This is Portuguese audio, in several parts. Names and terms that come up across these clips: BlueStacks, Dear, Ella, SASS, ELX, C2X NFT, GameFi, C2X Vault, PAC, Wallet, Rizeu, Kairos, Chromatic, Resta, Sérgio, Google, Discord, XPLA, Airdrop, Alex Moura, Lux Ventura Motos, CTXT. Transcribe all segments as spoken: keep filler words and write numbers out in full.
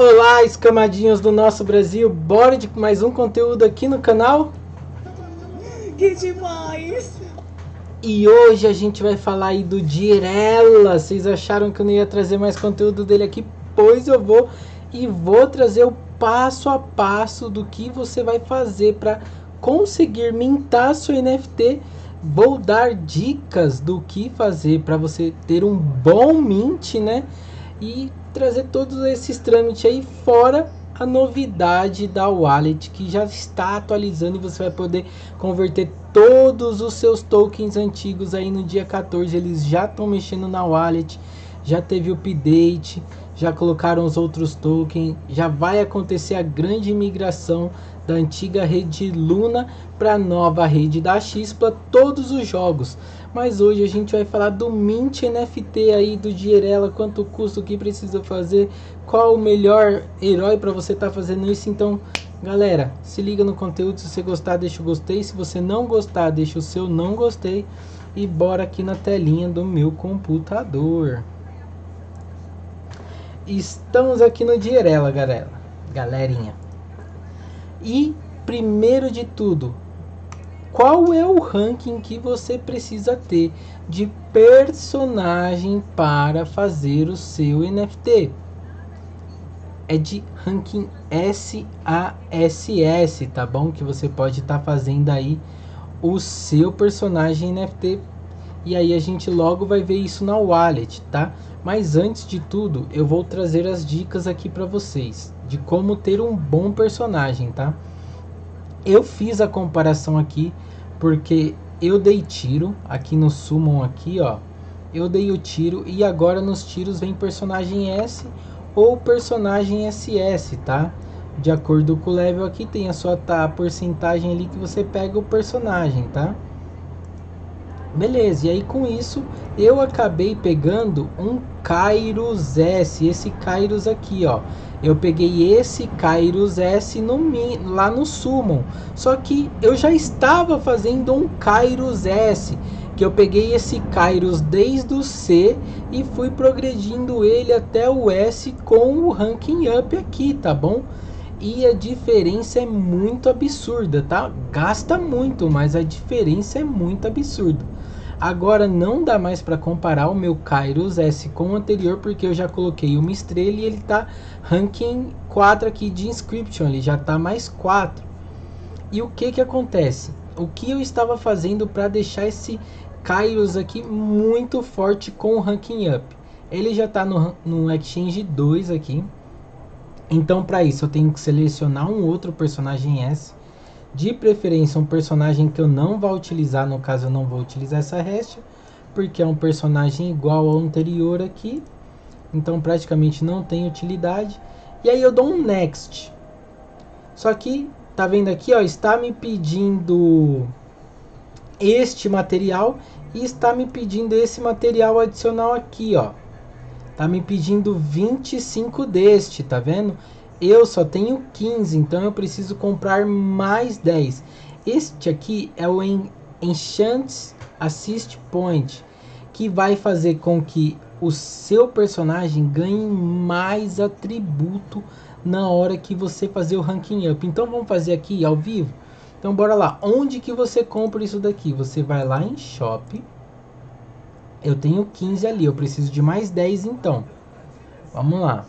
Olá, escamadinhos do nosso Brasil, bora de mais um conteúdo aqui no canal. Que demais! E hoje a gente vai falar aí do Dear, Ella. Vocês acharam que eu não ia trazer mais conteúdo dele aqui? Pois eu vou, e vou trazer o passo a passo do que você vai fazer para conseguir mintar sua N F T. Vou dar dicas do que fazer para você ter um bom mint, né? E trazer todos esses trâmites aí, fora a novidade da wallet que já está atualizando e você vai poder converter todos os seus tokens antigos aí no dia quatorze. Eles já estão mexendo na wallet, já teve update, já colocaram os outros tokens, já vai acontecer a grande migração da antiga rede Luna para a nova rede da X P L A, todos os jogos. Mas hoje a gente vai falar do mint N F T aí do Dear, Ella, quanto custa, o que precisa fazer, qual o melhor herói para você estar tá fazendo isso. Então, galera, se liga no conteúdo. Se você gostar, deixa o gostei. Se você não gostar, deixa o seu não gostei. E bora aqui na telinha do meu computador. Estamos aqui no Dear, Ella, galera, galerinha. E primeiro de tudo, qual é o ranking que você precisa ter de personagem para fazer o seu N F T? É de ranking S A S S, tá bom? Que você pode estar tá fazendo aí o seu personagem N F T. E aí a gente logo vai ver isso na wallet, tá? Mas antes de tudo, eu vou trazer as dicas aqui para vocês de como ter um bom personagem, tá? Eu fiz a comparação aqui porque eu dei tiro aqui no Summon aqui, ó. Eu dei o tiro e agora nos tiros vem personagem S ou personagem S S, tá? De acordo com o level aqui tem a sua tá, a porcentagem ali que você pega o personagem, tá? Beleza, e aí com isso eu acabei pegando um Kairos S, esse Kairos aqui, ó. Eu peguei esse Kairos S no, lá no Summon, só que eu já estava fazendo um Kairos S, que eu peguei esse Kairos desde o C e fui progredindo ele até o S com o ranking up aqui, tá bom? E a diferença é muito absurda, tá? Gasta muito, mas a diferença é muito absurda. Agora não dá mais para comparar o meu Kairos S com o anterior, porque eu já coloquei uma estrela e ele tá ranking quatro aqui de inscription, ele já tá mais quatro. E o que que acontece? O que eu estava fazendo para deixar esse Kairos aqui muito forte com o ranking up? Ele já tá no, no Exchange dois aqui. Então, para isso, eu tenho que selecionar um outro personagem S, de preferência um personagem que eu não vou utilizar. No caso, eu não vou utilizar essa resta, porque é um personagem igual ao anterior aqui, então praticamente não tem utilidade. E aí eu dou um next. Só que, tá vendo aqui, ó, está me pedindo este material e está me pedindo esse material adicional aqui, ó. Tá me pedindo vinte e cinco deste, tá vendo? Eu só tenho quinze, então eu preciso comprar mais dez. Este aqui é o Enchant Assist Point, que vai fazer com que o seu personagem ganhe mais atributo na hora que você fazer o ranking up. Então vamos fazer aqui ao vivo? Então bora lá. Onde que você compra isso daqui? Você vai lá em Shop. Eu tenho quinze ali, eu preciso de mais dez, então vamos lá.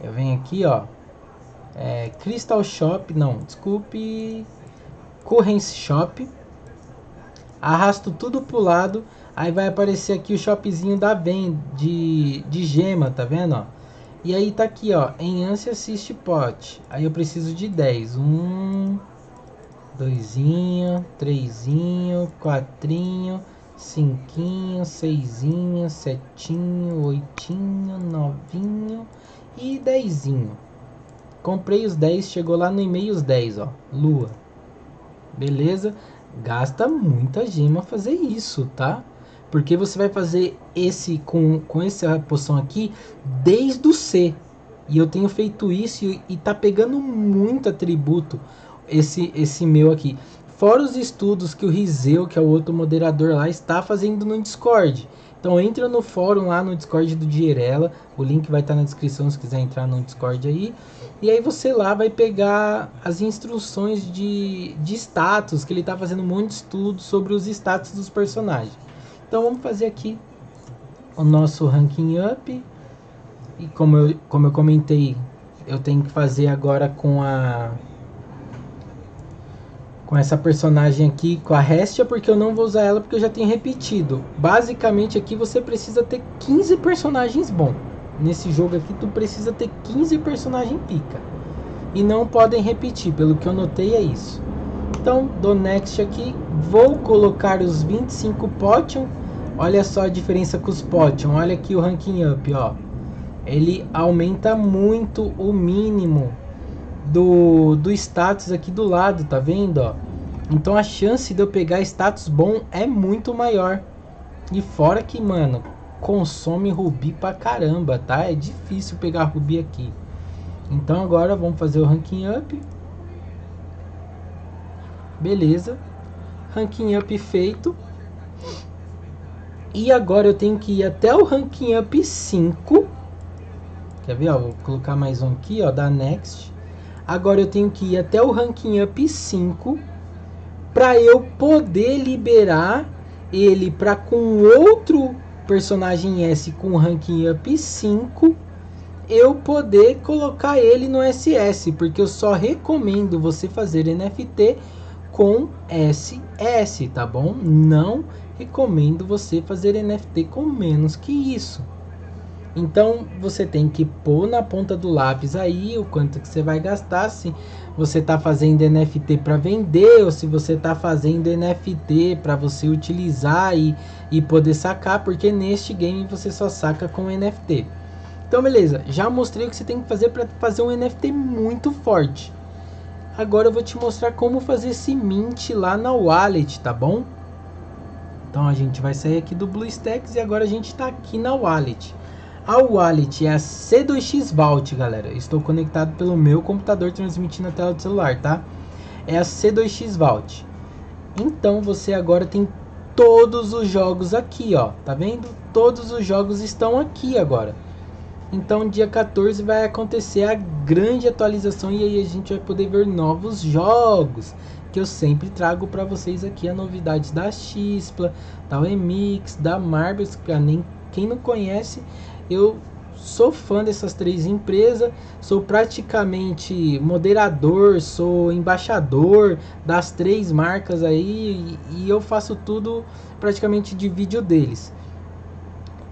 Eu venho aqui, ó, é, Crystal Shop, não, desculpe, Currency Shop. Arrasto tudo pro lado, aí vai aparecer aqui o shopzinho da venda de, de gema, tá vendo, ó? E aí tá aqui, ó, em Ansia Assist Pot. Aí eu preciso de dez, um, doisinho, trezinho, quatrinho, cinquinho, seisinho, setinho, oitinho, novinho e dezinho. Comprei os dez, chegou lá no e-mail os dez, ó, lua. Beleza? Gasta muita gema fazer isso, tá? Porque você vai fazer esse com, com essa poção aqui desde o C. E eu tenho feito isso e, e tá pegando muito atributo esse, esse meu aqui. Fora os estudos que o Rizeu, que é o outro moderador lá, está fazendo no Discord. Então entra no fórum lá no Discord do Dear, Ella, o link vai estar na descrição se quiser entrar no Discord aí. E aí você lá vai pegar as instruções de, de status, que ele está fazendo um monte de estudo sobre os status dos personagens. Então vamos fazer aqui o nosso ranking up. E como eu, como eu comentei, eu tenho que fazer agora com a... com essa personagem aqui, com a Resta, porque eu não vou usar ela porque eu já tenho repetido. Basicamente aqui você precisa ter quinze personagens bons. Nesse jogo aqui tu precisa ter quinze personagens pica. E não podem repetir, pelo que eu notei é isso. Então dou next aqui, vou colocar os vinte e cinco potion. Olha só a diferença com os potion, olha aqui o ranking up, ó. Ele aumenta muito o mínimo Do, do status aqui do lado, tá vendo, ó? Então a chance de eu pegar status bom é muito maior. E fora que, mano, consome rubi pra caramba, tá? É difícil pegar rubi aqui. Então agora vamos fazer o ranking up. Beleza. Ranking up feito. E agora eu tenho que ir até o ranking up cinco. Quer ver, ó? Vou colocar mais um aqui, ó, da next. Agora eu tenho que ir até o ranking up cinco para eu poder liberar ele para com outro personagem S com ranking up cinco eu poder colocar ele no S S, porque eu só recomendo você fazer N F T com S S, tá bom? Não recomendo você fazer N F T com menos que isso. Então você tem que pôr na ponta do lápis aí o quanto que você vai gastar, se você tá fazendo N F T para vender ou se você tá fazendo N F T para você utilizar e, e poder sacar, porque neste game você só saca com N F T. Então beleza, já mostrei o que você tem que fazer para fazer um N F T muito forte. Agora eu vou te mostrar como fazer esse mint lá na wallet, tá bom? Então a gente vai sair aqui do BlueStacks e agora a gente tá aqui na wallet. A wallet é a C dois X Vault, galera. Estou conectado pelo meu computador transmitindo a tela do celular, tá? É a C dois X Vault. Então você agora tem todos os jogos aqui, ó. Tá vendo? Todos os jogos estão aqui agora. Então dia quatorze vai acontecer a grande atualização e aí a gente vai poder ver novos jogos. Que eu sempre trago para vocês aqui a novidade da X P L A, da Remix, da Marbles, pra nem quem não conhece... Eu sou fã dessas três empresas, sou praticamente moderador, sou embaixador das três marcas aí e, e eu faço tudo praticamente de vídeo deles.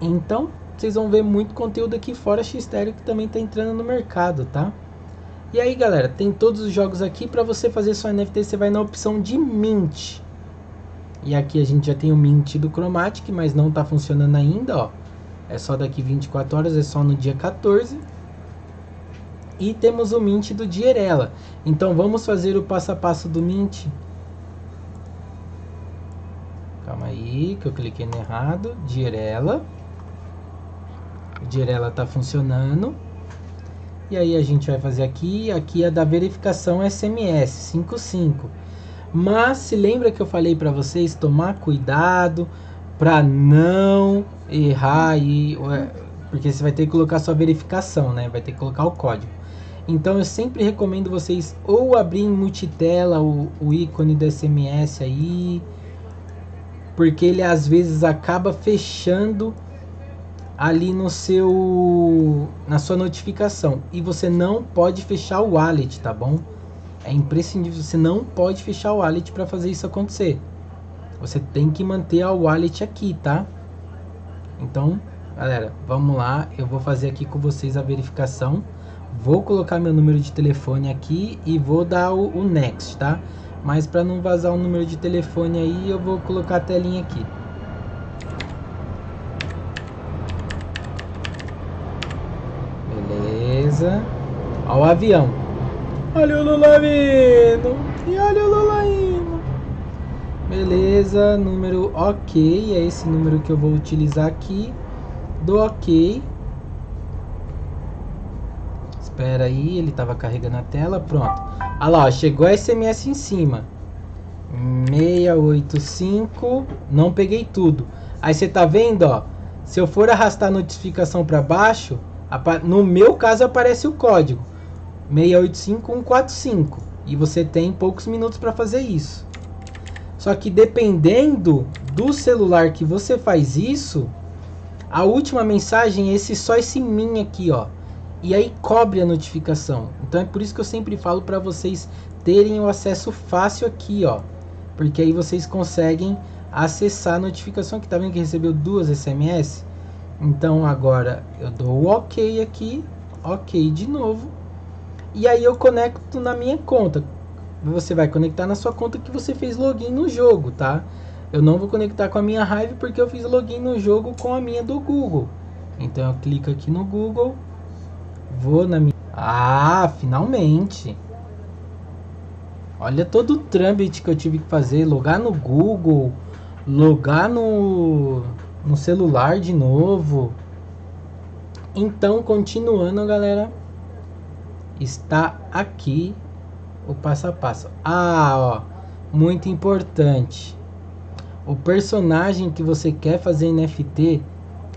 Então, vocês vão ver muito conteúdo aqui fora X-Stereo que também tá entrando no mercado, tá? E aí, galera, tem todos os jogos aqui. Para você fazer sua N F T, você vai na opção de Mint. E aqui a gente já tem o Mint do Chromatic, mas não tá funcionando ainda, ó. É só daqui vinte e quatro horas, é só no dia quatorze. E temos o mint do Dear, Ella. Então vamos fazer o passo a passo do mint. Calma aí, que eu cliquei no errado. Dear, Ella. O Dear, Ella tá funcionando. E aí a gente vai fazer aqui. Aqui é da verificação S M S cinquenta e cinco. Mas se lembra que eu falei para vocês tomar cuidado para não errar e porque você vai ter que colocar sua verificação, né? Vai ter que colocar o código. Então eu sempre recomendo vocês ou abrir em multitela o, o ícone do S M S aí, porque ele às vezes acaba fechando ali no seu na sua notificação e você não pode fechar o wallet, tá bom? É imprescindível, você não pode fechar o wallet para fazer isso acontecer. Você tem que manter a wallet aqui, tá? Então, galera, vamos lá. Eu vou fazer aqui com vocês a verificação. Vou colocar meu número de telefone aqui e vou dar o, o next, tá? Mas para não vazar o número de telefone aí, eu vou colocar a telinha aqui. Beleza. Ó o avião. Olha o Lula vindo. E olha o Lula indo. Beleza, número ok, é esse número que eu vou utilizar aqui, do ok. Espera aí, ele tava carregando a tela, pronto. Ah lá, ó, chegou a S M S em cima. seiscentos e oitenta e cinco, não peguei tudo. Aí você tá vendo, ó, se eu for arrastar a notificação para baixo, no meu caso aparece o código seis oito cinco um quatro cinco e você tem poucos minutos para fazer isso. Só que dependendo do celular que você faz isso, a última mensagem é esse, só esse min aqui, ó, e aí cobre a notificação. Então é por isso que eu sempre falo para vocês terem o acesso fácil aqui, ó, porque aí vocês conseguem acessar a notificação, que tá vendo que recebeu duas S M S. Então agora eu dou o OK aqui, OK de novo, e aí eu conecto na minha conta. Você vai conectar na sua conta que você fez login no jogo, tá? Eu não vou conectar com a minha Hive porque eu fiz login no jogo com a minha do Google. Então eu clico aqui no Google, vou na minha... Ah, finalmente! Olha todo o trâmite que eu tive que fazer, logar no Google, logar no... no celular de novo. Então, continuando, galera, está aqui o passo a passo. Ah, ó, muito importante. O personagem que você quer fazer N F T,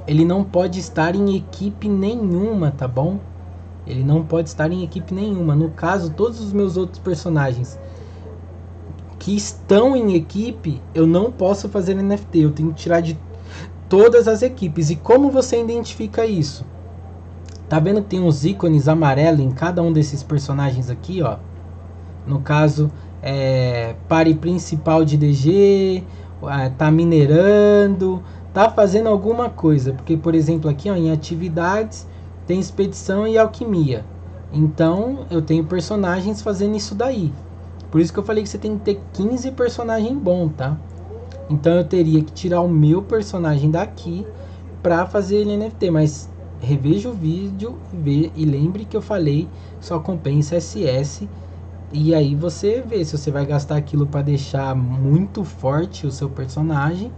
ele não pode estar em equipe nenhuma, tá bom? Ele não pode estar em equipe nenhuma. No caso, todos os meus outros personagens que estão em equipe, eu não posso fazer N F T. Eu tenho que tirar de todas as equipes. E como você identifica isso? Tá vendo que tem uns ícones amarelos em cada um desses personagens aqui, ó? No caso, é... pare principal de D G... tá minerando, tá fazendo alguma coisa, porque por exemplo aqui, ó, em atividades tem expedição e alquimia. Então eu tenho personagens fazendo isso daí. Por isso que eu falei que você tem que ter quinze personagens bons, tá? Então eu teria que tirar o meu personagem daqui para fazer ele N F T, mas reveja o vídeo vê, e lembre que eu falei, só compensa S S. E aí você vê se você vai gastar aquilo para deixar muito forte o seu personagem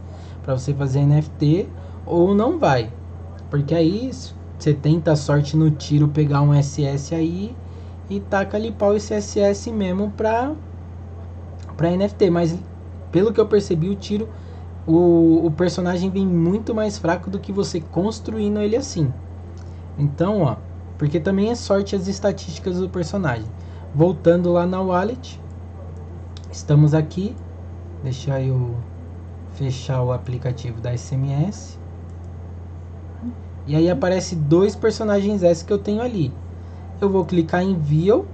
para você fazer N F T ou não vai. Porque aí você tenta a sorte no tiro, pegar um S S aí e taca ali pau esse S S mesmo para para N F T. Mas pelo que eu percebi, o tiro, o, o personagem vem muito mais fraco do que você construindo ele assim. Então, ó, porque também é sorte as estatísticas do personagem. Voltando lá na wallet, estamos aqui, deixa eu fechar o aplicativo da S M S, e aí aparece dois personagens S que eu tenho ali. Eu vou clicar em View,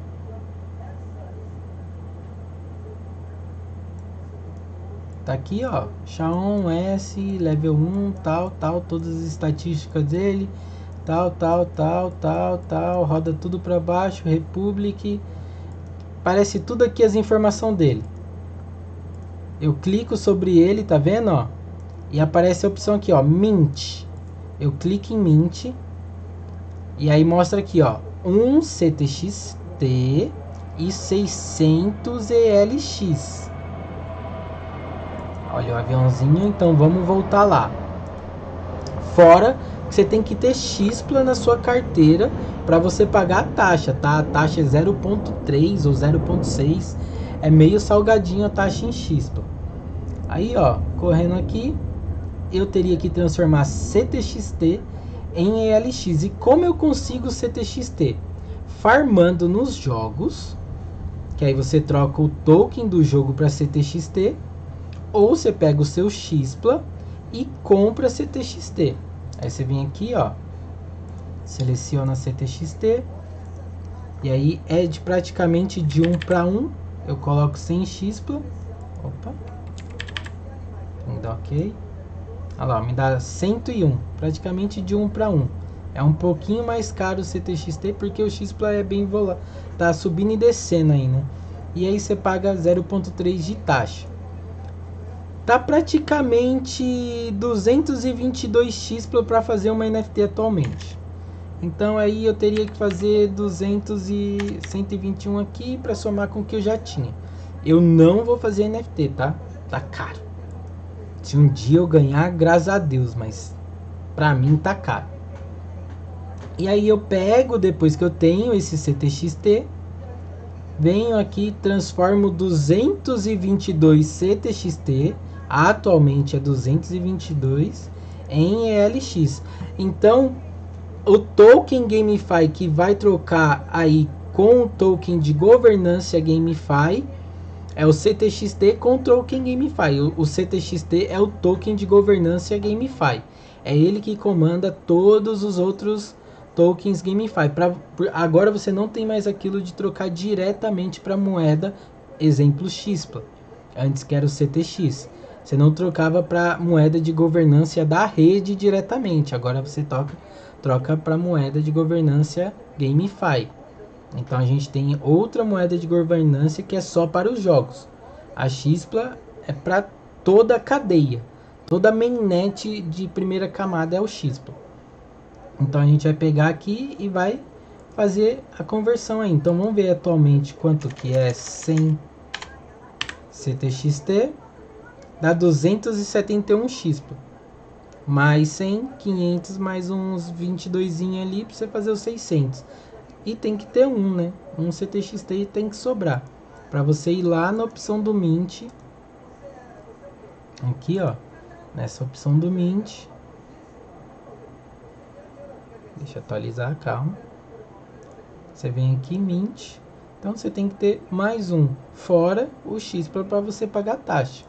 tá aqui, ó, Shaon S, level um, tal, tal, todas as estatísticas dele, tal, tal, tal, tal, tal, roda tudo para baixo, Republic... Aparece tudo aqui as informações dele. Eu clico sobre ele, tá vendo, ó? E aparece a opção aqui, ó, Mint. Eu clico em Mint. E aí mostra aqui, ó, um C T X T e seiscentos E L X. Olha o aviãozinho, então vamos voltar lá. Fora que você tem que ter X P L A na sua carteira para você pagar a taxa, tá? A taxa é zero ponto três ou zero ponto seis, é meio salgadinho a taxa em X P L A. Aí, ó, correndo aqui, eu teria que transformar C T X T em E L X. E como eu consigo C T X T? Farmando nos jogos, que aí você troca o token do jogo para C T X T, ou você pega o seu X P L A e compra C T X T. Aí você vem aqui, ó, seleciona C T X T e aí é de praticamente de um para um. Eu coloco sem X P L A. Opa, me dá OK. Olha lá, me dá cento e um, praticamente de um para um. É um pouquinho mais caro o C T X T porque o X P L A é bem volátil, tá subindo e descendo aí, né? E aí você paga zero ponto três de taxa. Tá praticamente duzentos e vinte e dois X P L A para fazer uma N F T atualmente. Então aí eu teria que fazer duzentos e cento e vinte e um aqui para somar com o que eu já tinha. Eu não vou fazer N F T, tá? Tá caro. Se um dia eu ganhar, graças a Deus, mas para mim tá caro. E aí eu pego, depois que eu tenho esse C T X T, venho aqui, transformo duzentos e vinte e dois C T X T, atualmente é duzentos e vinte e dois, em E L X. Então, o token GameFi que vai trocar aí com o token de governança GameFi é o C T X T com o token GameFi. O, o C T X T é o token de governança GameFi. É ele que comanda todos os outros tokens GameFi. Pra, por, agora você não tem mais aquilo de trocar diretamente para moeda, exemplo X P L A. Antes que era o C T X. Você não trocava para moeda de governança da rede diretamente. Agora você toca, troca para moeda de governança GameFi. Então a gente tem outra moeda de governança que é só para os jogos. A X P L A é para toda a cadeia. Toda a mainnet de primeira camada é o X P L A. Então a gente vai pegar aqui e vai fazer a conversão aí. Então vamos ver atualmente quanto que é cem C T X T. Dá duzentos e setenta e um X P L A. Mais cem, quinhentos, mais uns vinte e dois ali para você fazer os seiscentos. E tem que ter um, né? Um C T X T tem que sobrar. Para você ir lá na opção do Mint. Aqui, ó. Nessa opção do Mint. Deixa eu atualizar, calma. Você vem aqui, Mint. Então você tem que ter mais um. Fora o X P L A para você pagar a taxa.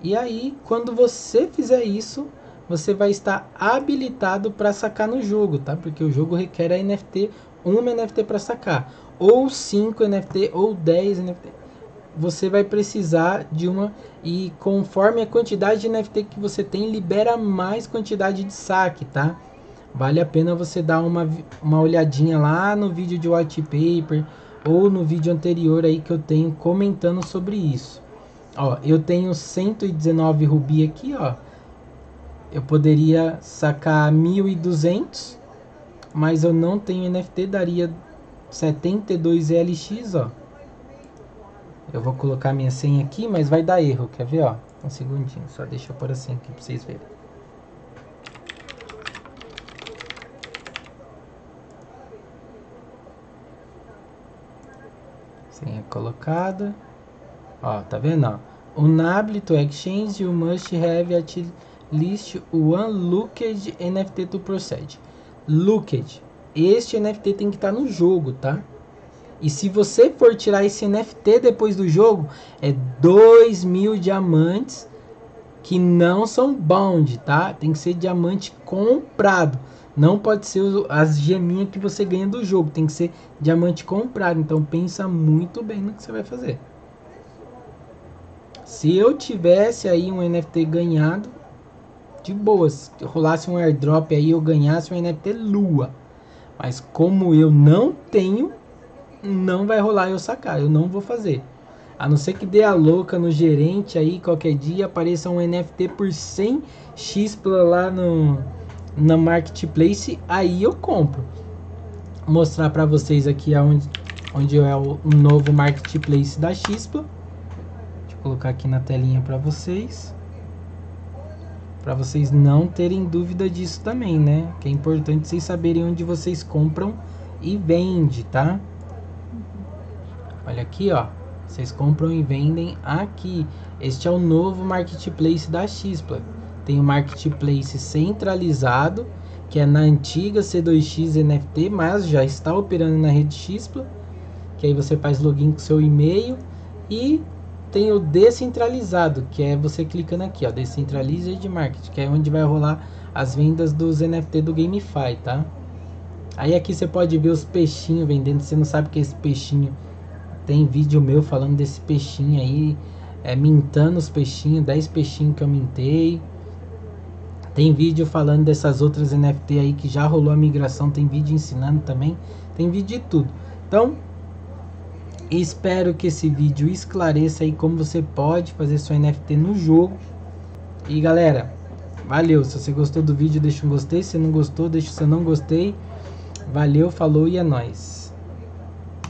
E aí, quando você fizer isso, você vai estar habilitado para sacar no jogo, tá? Porque o jogo requer a N F T, uma N F T para sacar, ou cinco N F T, ou dez N F T. Você vai precisar de uma, e conforme a quantidade de N F T que você tem, libera mais quantidade de saque, tá? Vale a pena você dar uma, uma olhadinha lá no vídeo de white paper, ou no vídeo anterior aí que eu tenho comentando sobre isso. Ó, eu tenho cento e dezenove rubi aqui, ó. Eu poderia sacar mil e duzentos, mas eu não tenho N F T, daria setenta e dois E L X, ó. Eu vou colocar minha senha aqui, mas vai dar erro, quer ver, ó? Um segundinho, só deixa eu pôr assim aqui pra vocês verem. Senha colocada. Ó, tá vendo, ó? Unable to exchange, you must have a... list one looked N F T to proceed. Looked. Este N F T tem que estar no jogo, tá? E se você for tirar esse N F T depois do jogo, é dois mil diamantes que não são bound, tá? Tem que ser diamante comprado. Não pode ser as geminhas que você ganha do jogo. Tem que ser diamante comprado. Então pensa muito bem no que você vai fazer. Se eu tivesse aí um N F T ganhado, de boas, se rolasse um airdrop aí eu ganhasse um N F T lua, mas como eu não tenho, não vai rolar eu sacar, eu não vou fazer, a não ser que dê a louca no gerente aí, qualquer dia apareça um N F T por cem X P L A lá no na marketplace, aí eu compro. Vou mostrar para vocês aqui aonde, onde é o novo marketplace da X P L A. Deixa eu colocar aqui na telinha para vocês, para vocês não terem dúvida disso também, né? Que é importante vocês saberem onde vocês compram e vendem, tá? Olha aqui, ó. Vocês compram e vendem aqui. Este é o novo marketplace da X P L A. Tem o marketplace centralizado, que é na antiga C dois X N F T, mas já está operando na rede X P L A. Que aí você faz login com seu e-mail. E tem o descentralizado, que é você clicando aqui, ó, Decentralized Market, que é onde vai rolar as vendas dos N F T do GameFi, tá? Aí aqui você pode ver os peixinhos vendendo, você não sabe que esse peixinho, tem vídeo meu falando desse peixinho aí, é, mintando os peixinhos, dez peixinhos que eu mintei, tem vídeo falando dessas outras N F T aí que já rolou a migração, tem vídeo ensinando também, tem vídeo de tudo. Então, espero que esse vídeo esclareça aí como você pode fazer sua N F T no jogo. E galera, valeu. Se você gostou do vídeo, deixa um gostei. Se não gostou, deixa o seu não gostei. Valeu, falou e é nóis.